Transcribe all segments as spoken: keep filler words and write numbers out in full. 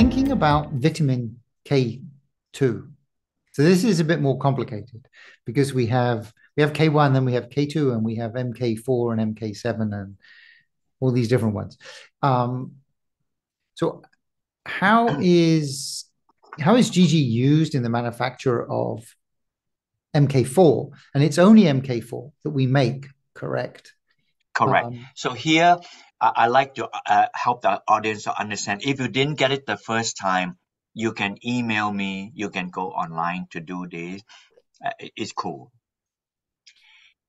thinking about vitamin K two. So this is a bit more complicated because we have we have K one, and then we have K two, and we have M K four and M K seven and all these different ones. Um, so how is how is G G used in the manufacture of M K four? And it's only M K four that we make, correct? Correct. Um, so here, I, I like to uh, help the audience to understand. If you didn't get it the first time, you can email me. You can go online to do this. Uh, it's cool.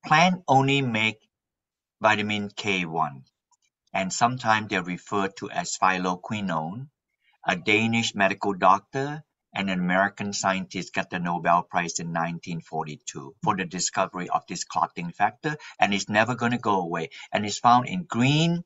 Plant only make vitamin K one, and sometimes they're referred to as phylloquinone. A Danish medical doctor and an American scientist got the Nobel Prize in nineteen forty-two for the discovery of this clotting factor, and it's never going to go away. And it's found in green.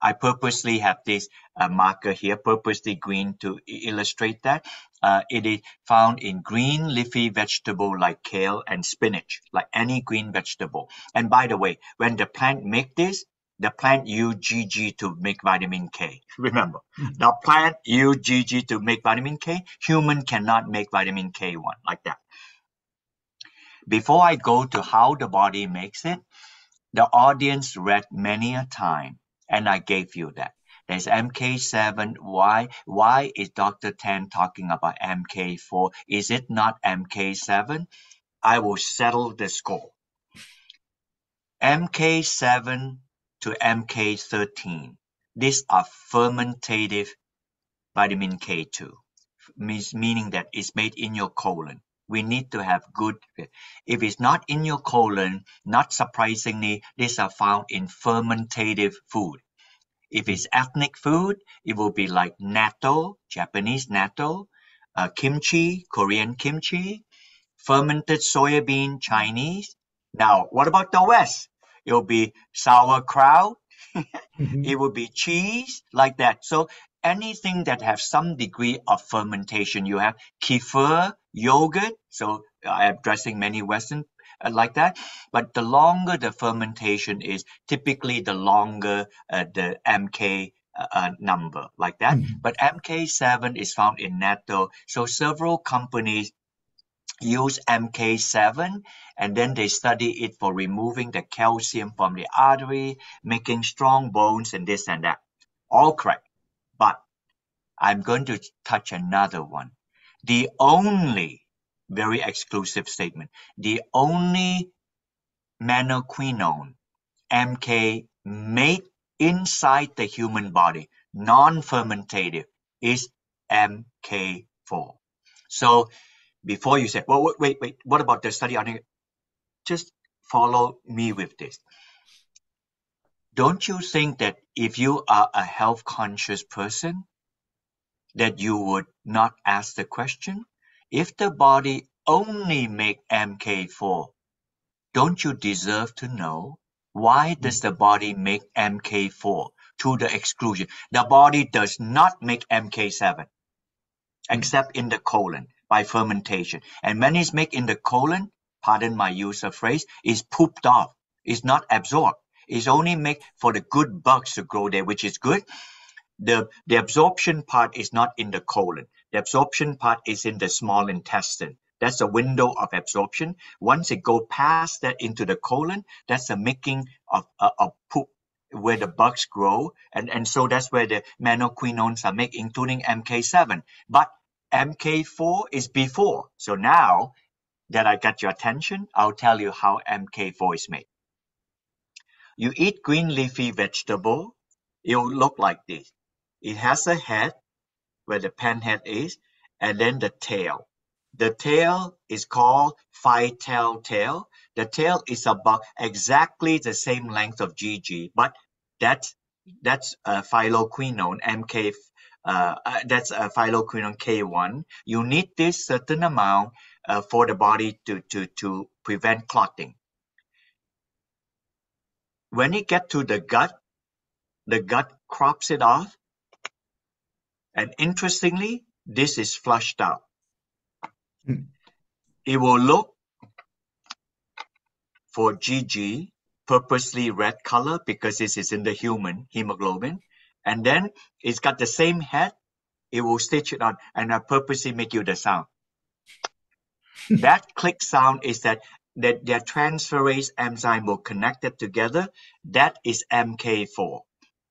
I purposely have this uh, marker here, purposely green to illustrate that. Uh, it is found in green leafy vegetable like kale and spinach, like any green vegetable. And by the way, when the plant make this, the plant use G G to make vitamin K. Remember, mm-hmm. the plant use G G to make vitamin K. Human cannot make vitamin K one like that. Before I go to how the body makes it, the audience read many a time, and I gave you that. There's M K seven. Why? Why is Doctor Tan talking about M K four? Is it not M K seven? I will settle the score. M K seven to M K thirteen. These are fermentative vitamin K two, meaning that it's made in your colon. We need to have good, if it's not in your colon, not surprisingly, these are found in fermentative food. If it's ethnic food, it will be like natto, Japanese natto, uh, kimchi, Korean kimchi, fermented soya bean, Chinese. Now, what about the West? It will be sauerkraut, mm-hmm. it will be cheese, like that. So anything that has some degree of fermentation, you have kefir, yogurt, so I'm addressing many Western uh, like that. But the longer the fermentation is, typically the longer uh, the M K uh, number, like that. Mm-hmm. But M K seven is found in natto, so several companies use M K seven, and then they study it for removing the calcium from the artery, making strong bones, and this and that. All correct. But I'm going to touch another one. The only, very exclusive statement, the only menaquinone M K made inside the human body, non-fermentative, is M K four. So before you said, well, wait, wait, wait, what about the study on it? Just follow me with this. Don't you think that if you are a health conscious person, that you would not ask the question? If the body only make M K four, don't you deserve to know why does the body make M K four to the exclusion? The body does not make M K seven, except in the colon, by fermentation. And when it's made in the colon, pardon my use of phrase, is pooped off. It's not absorbed. It's only made for the good bugs to grow there, which is good. The, the absorption part is not in the colon. The absorption part is in the small intestine. That's the window of absorption. Once it goes past that into the colon, that's the making of a, a poop where the bugs grow. And, and so that's where the menaquinones are made, including M K seven. But M K four is before. So now that I got your attention, I'll tell you how M K four is made. You eat green leafy vegetable. It'll look like this. It has a head where the pinhead is, and then the tail. The tail is called phytale tail. The tail is about exactly the same length of G G, but that's that's uh, phylloquinone M K four. Uh, that's a phylloquinone K one. You need this certain amount uh, for the body to, to, to prevent clotting. When it gets to the gut, the gut crops it off. And interestingly, this is flushed out. Hmm. It will look for G G, purposely red color because this is in the human hemoglobin. And then it's got the same head it will stitch it on and I purposely make you the sound. That click sound is that that their transferase enzyme will connect it together. That is M K four,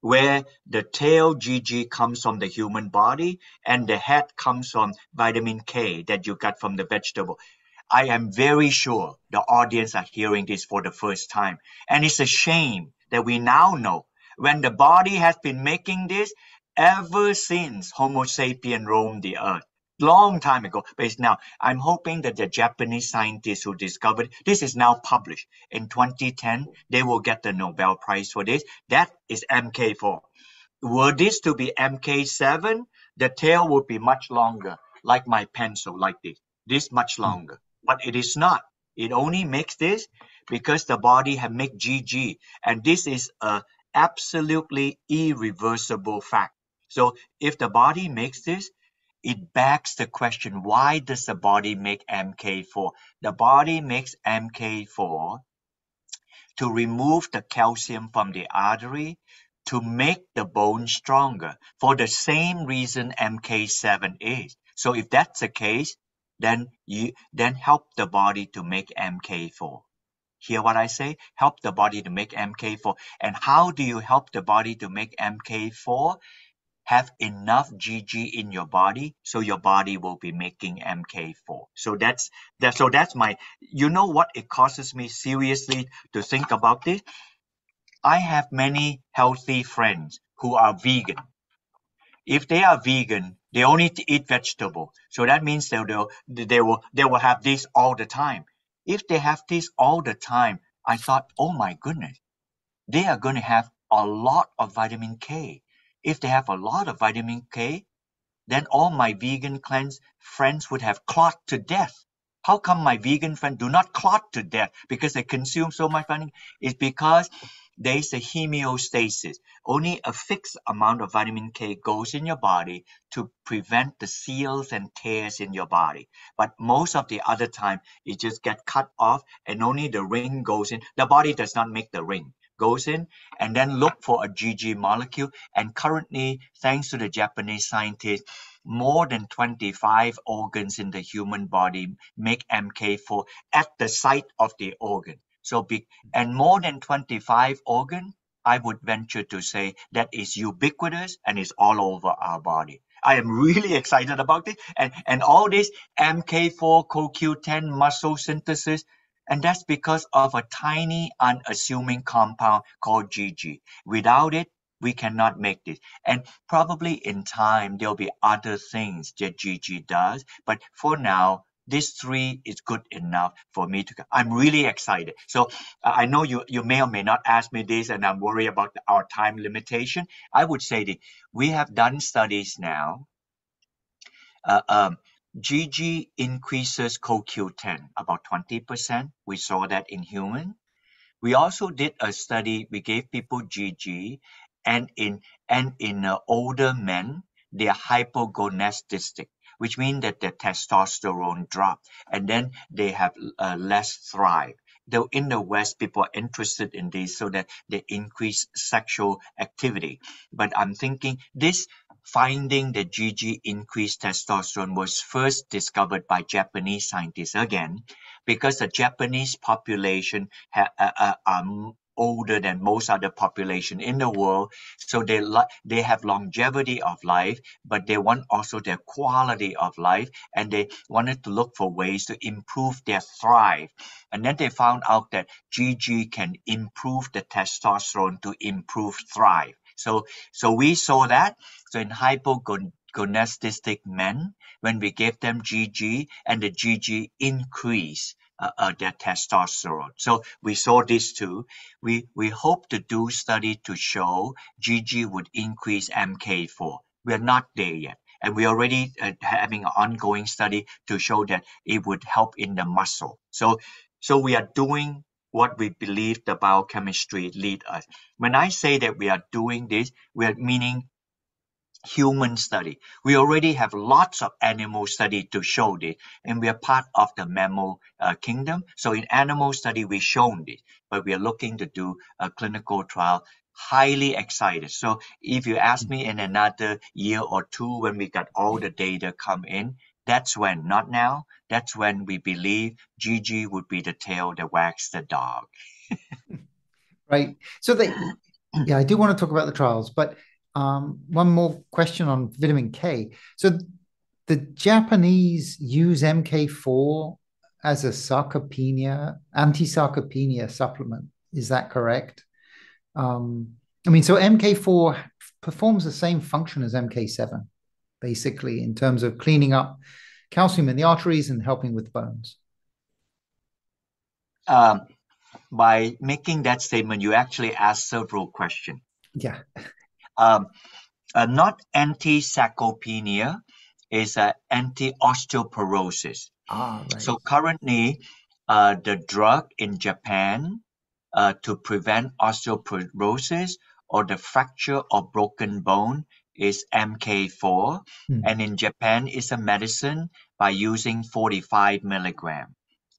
where the tail G G comes from the human body and the head comes from vitamin K that you got from the vegetable. I am very sure the audience are hearing this for the first time. And it's a shame that we now know when the body has been making this ever since Homo sapien roamed the earth. Long time ago, but it's now. I'm hoping that the Japanese scientists who discovered this is now published in twenty ten. They will get the Nobel Prize for this. That is M K four. Were this to be M K seven, the tail would be much longer, like my pencil, like this. This much longer, but it is not. It only makes this because the body have made G G, and this is a absolutely irreversible fact. So if the body makes this, it begs the question, why does the body make M K four? The body makes M K four to remove the calcium from the artery, to make the bone stronger, for the same reason M K seven is. So if that's the case, then you then help the body to make M K four. Hear what I say? Help the body to make M K four. And how do you help the body to make M K four? Have enough G G in your body, so your body will be making M K four. So that's that. So that's my, you know what, it causes me seriously to think about this. I have many healthy friends who are vegan. If they are vegan, they only eat vegetable. So that means they will they will they will have this all the time. If they have this all the time, I thought, oh my goodness, they are going to have a lot of vitamin K. If they have a lot of vitamin K, then all my vegan cleanse friends would have clot to death. How come my vegan friends do not clot to death because they consume so much vitamin? It's because there is a hemostasis. Only a fixed amount of vitamin K goes in your body to prevent the seals and tears in your body. But most of the other time, it just gets cut off and only the ring goes in. The body does not make the ring. Goes in and then look for a G G molecule. And currently, thanks to the Japanese scientists, more than twenty-five organs in the human body make M K four at the site of the organ. So, be, and more than twenty-five organs, I would venture to say that is ubiquitous and is all over our body. I am really excited about this. And, and all this M K four, C O Q ten, muscle synthesis, and that's because of a tiny, unassuming compound called G G. Without it, we cannot make this. And probably in time, there'll be other things that G G does. But for now, these three is good enough for me to, I'm really excited. So uh, I know you, you may or may not ask me this, and I'm worried about the, our time limitation. I would say that we have done studies now. Uh, um, G G increases C O Q ten about twenty percent. We saw that in human. We also did a study. We gave people G G, and in and in uh, older men, they are hypogonadistic, which means that their testosterone dropped, and then they have uh, less thrive. Though in the West, people are interested in this so that they increase sexual activity. But I'm thinking this. Finding that G G increased testosterone was first discovered by Japanese scientists again, because the Japanese population ha uh, are older than most other population in the world. So they, they have longevity of life, but they want also their quality of life, and they wanted to look for ways to improve their thrive. And then they found out that G G can improve the testosterone to improve thrive. So, so we saw that. So in hypogonadistic men, when we gave them G G, and the G G increased uh, uh, their testosterone. So we saw this too. We, we hope to do study to show G G would increase M K four. We're not there yet. And we're already uh, having an ongoing study to show that it would help in the muscle. So, so we are doing what we believe the biochemistry lead us. When I say that we are doing this, we are meaning human study. We already have lots of animal study to show this, and we are part of the mammal uh, kingdom. So in animal study, we've shown this, but we are looking to do a clinical trial highly excited. So if you ask me in another year or two, when we got all the data come in, that's when, not now, that's when we believe Gigi would be the tail that wags the dog. Right. So they, yeah, I do want to talk about the trials, but um, one more question on vitamin K. So the Japanese use M K four as a sarcopenia, anti-sarcopenia supplement. Is that correct? Um, I mean, so M K four performs the same function as M K seven, basically, in terms of cleaning up calcium in the arteries and helping with bones. Um, by making that statement, you actually ask several questions. Yeah. Um, uh, not anti-sarcopenia, is uh, anti-osteoporosis. Ah, right. So currently, uh, the drug in Japan uh, to prevent osteoporosis or the fracture or broken bone is M K four, hmm. and in Japan is a medicine by using forty-five milligram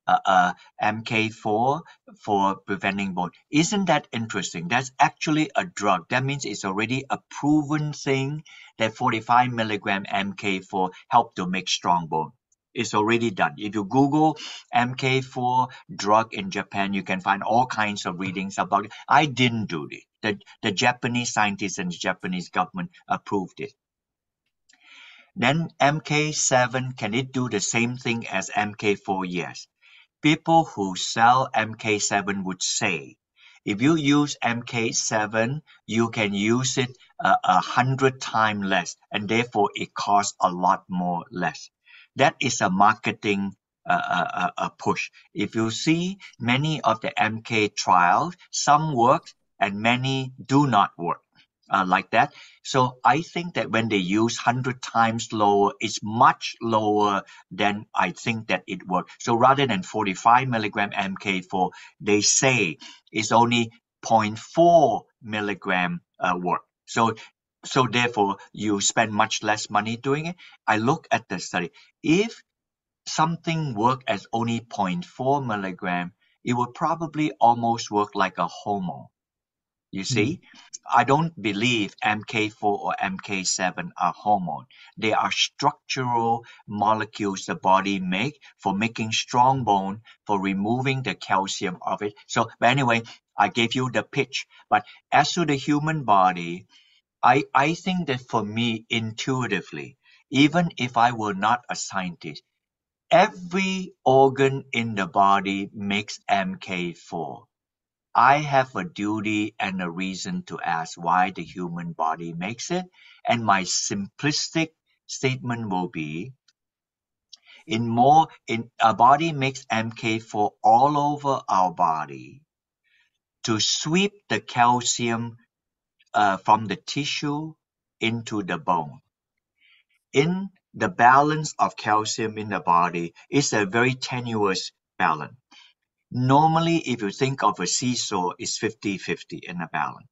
uh, uh, M K four for preventing bone. Isn't that interesting? That's actually a drug. That means it's already a proven thing that forty-five milligram M K four helped to make strong bone. It's already done. If you Google M K four drug in Japan, you can find all kinds of readings about it. I didn't do it. The, the Japanese scientists and the Japanese government approved it. Then M K seven, can it do the same thing as M K four? Yes. People who sell M K seven would say, if you use M K seven, you can use it a uh, hundred times less, and therefore it costs a lot more less. That is a marketing uh, uh, uh, push. If you see many of the M K trials, some work, and many do not work uh, like that. So I think that when they use one hundred times lower, it's much lower than I think that it worked. So rather than forty-five milligram M K four, they say it's only zero point four milligram uh, work. So, so therefore, you spend much less money doing it. I look at the study. If something worked as only zero point four milligram, it would probably almost work like a hormone. You see, mm-hmm. I don't believe M K four or M K seven are hormone. They are structural molecules the body make for making strong bone, for removing the calcium of it. So, but anyway, I gave you the pitch. But as to the human body, I, I think that for me, intuitively, even if I were not a scientist, every organ in the body makes M K four. I have a duty and a reason to ask why the human body makes it. And my simplistic statement will be, in more, in a body makes M K four all over our body to sweep the calcium uh, from the tissue into the bone. In the balance of calcium in the body is a very tenuous balance. Normally, if you think of a seesaw, it's fifty fifty in a balance.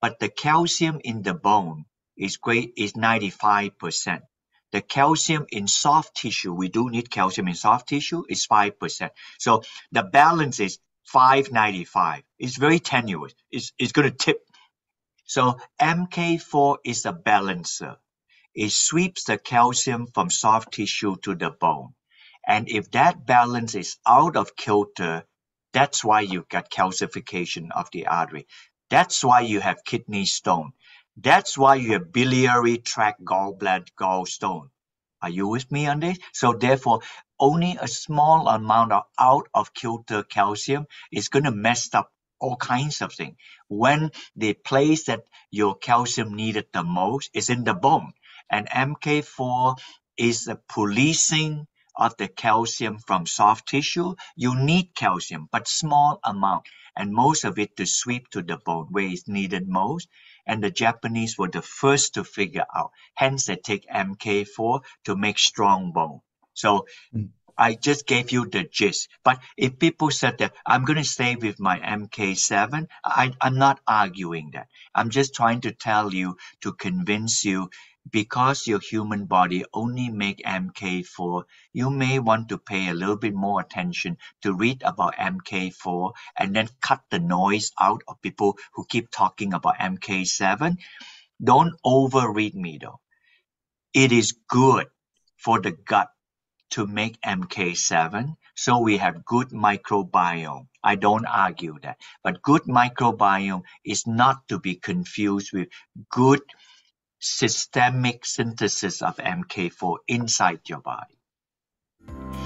But the calcium in the bone is great, is ninety-five percent. The calcium in soft tissue, we do need calcium in soft tissue, is five percent. So the balance is five ninety-five. It's very tenuous. It's, it's going to tip. So M K four is a balancer. It sweeps the calcium from soft tissue to the bone. And if that balance is out of kilter, that's why you've got calcification of the artery. That's why you have kidney stone. That's why you have biliary tract gallbladder gallstone. Are you with me on this? So therefore, only a small amount of out of kilter calcium is going to mess up all kinds of things. When the place that your calcium needed the most is in the bone. And M K four is the policing of the calcium from soft tissue. You need calcium, but small amount, and most of it to sweep to the bone where it's needed most. And the Japanese were the first to figure out. Hence, they take M K four to make strong bone. So mm. I just gave you the gist. But if people said that, I'm going to stay with my M K seven, I, I'm not arguing that. I'm just trying to tell you, to convince you, because your human body only make M K four, you may want to pay a little bit more attention to read about M K four and then cut the noise out of people who keep talking about M K seven. Don't overread me though. It is good for the gut to make M K seven, so we have good microbiome. I don't argue that. But good microbiome is not to be confused with good systemic synthesis of M K four inside your body.